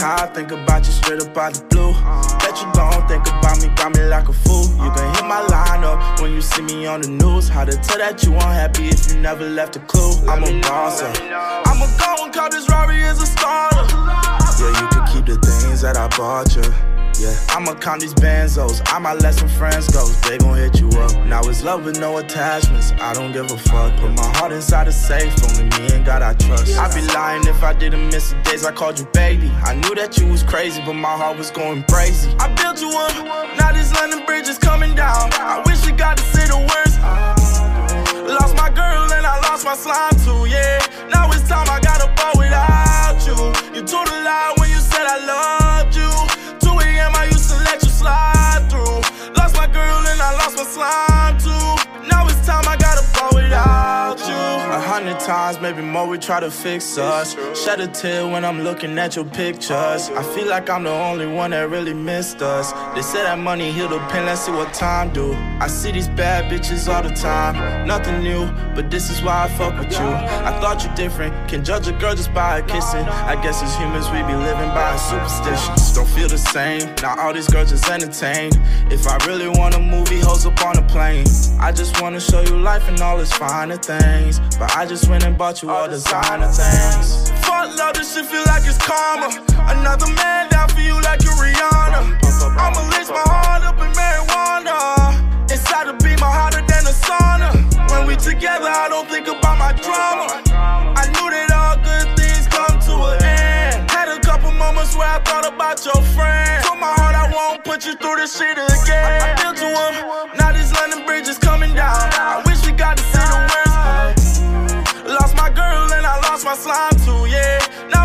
how I think about you straight up out the blue. Bet you don't think about me, got me like a fool. You can hit my line up when you see me on the news. How to tell that you unhappy if you never left a clue. I'm a bouncer, I'm a goin' call this Rory is a starter. Yeah, you can keep the things that I bought you. Yeah, I'ma count these Benzos, I might let some friends go. They gon' hit you up. Now it's love with no attachments, I don't give a fuck. Put my heart inside a safe, only me and God I trust. I'd be lying if I didn't miss the days I called you baby. I knew that you was crazy, but my heart was going crazy. I built you up, now this London Bridge is coming down. I wish you got to say the words. Lost my girl and I lost my slime too, yeah. Now it's time I gotta ball without you. You told a lie when you said I loved you. I used to let you slide through. Lost my girl and I lost my slime too. Now it's time I gotta fall without you. 100 times, maybe more, we try to fix us. Shed a tear when I'm looking at your pictures. I feel like I'm the only one that really missed us. They say that money heal the pain, let's see what time do. I see these bad bitches all the time. Nothing new, but this is why I fuck with you. I thought you different, can judge a girl just by a kissing. I guess as humans we be living by superstitions. Don't feel the same, now all these girls just entertained. If I really want a movie, hoes up on a plane. I just wanna show you life and all its finer things, but I just went and bought you all designer things. Fuck love, this shit feel like it's karma. Another man down for you like you're Rihanna. I'ma lace my heart up in marijuana. Inside the beam, I'm hotter than a sauna. When we together, I don't think about my drama. I knew that all good things come to an end. Had a couple moments where I thought about your friend. Told my heart I won't put you through this shit again. I built you up, now this London Bridge is coming down. I wish we got to see the world. Lost my girl and I lost my slime too, yeah.